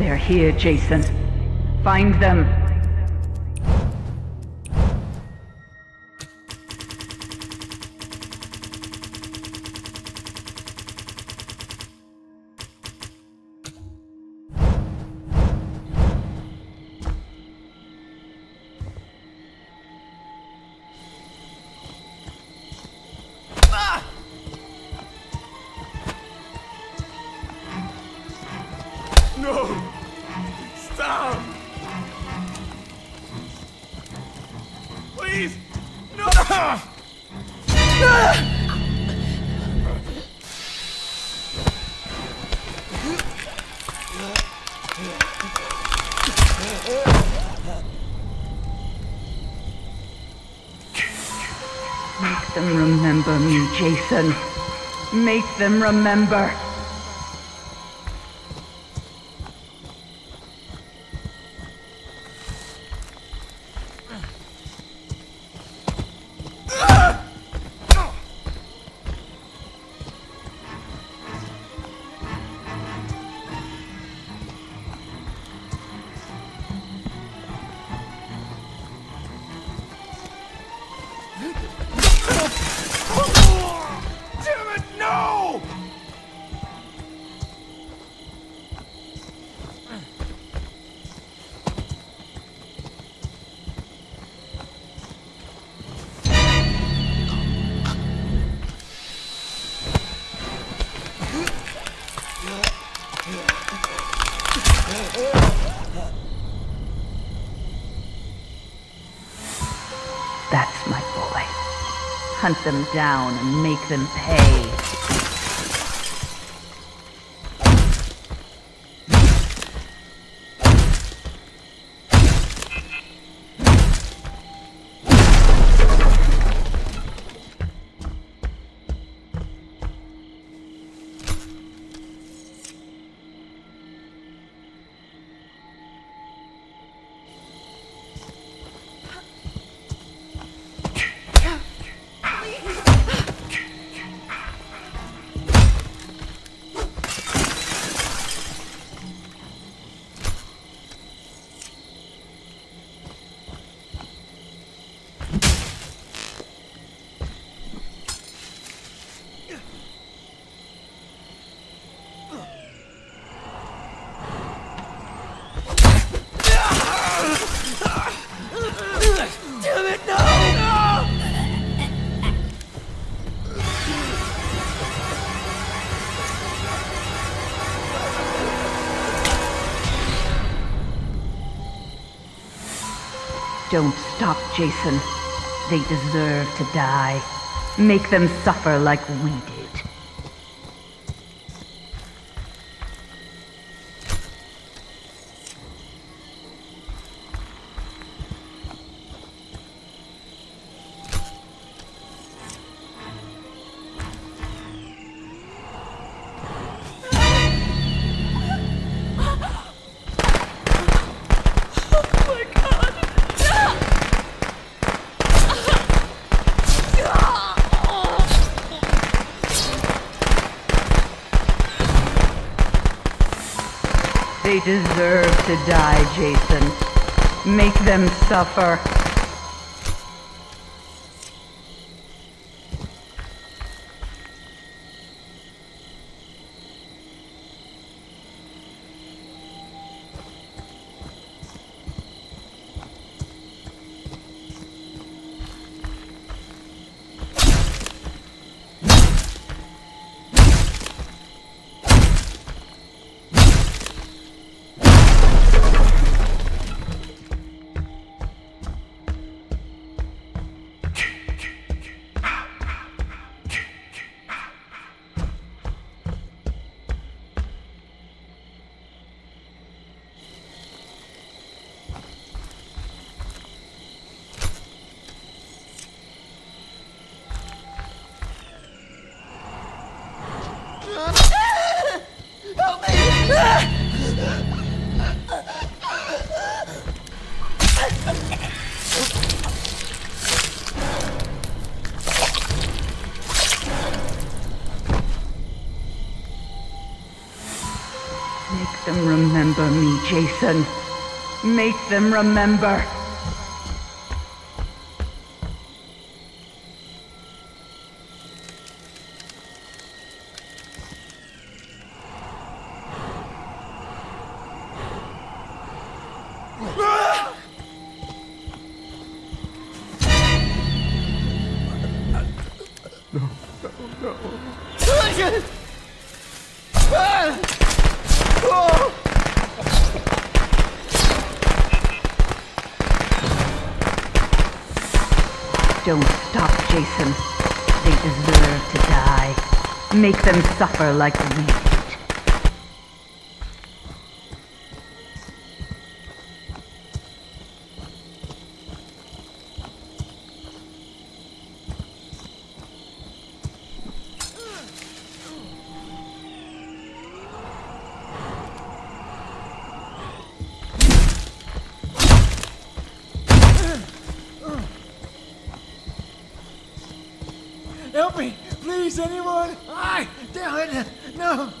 They're here, Jason. Find them. Make them remember me, Jason. Make them remember. That's my boy. Hunt them down and make them pay. Don't stop, Jason. They deserve to die. Make them suffer like we did. They deserve to die, Jason. Make them suffer. Make them remember me, Jason. Make them remember. Don't stop, Jason. They deserve to die. Make them suffer like we did. Help me! Please, anyone! I damn it! No!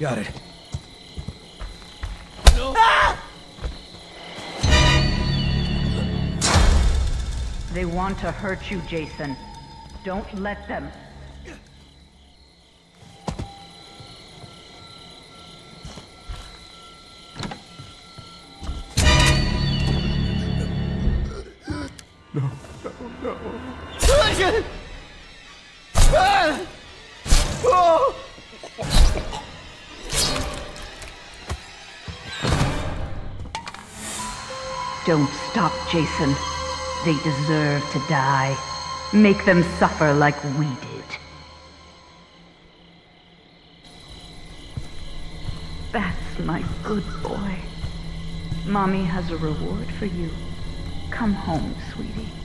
Got it. No. Ah! They want to hurt you, Jason. Don't let them. No, no, no. Ah! Oh! Don't stop, Jason. They deserve to die. Make them suffer like we did. That's my good boy. Mommy has a reward for you. Come home, sweetie.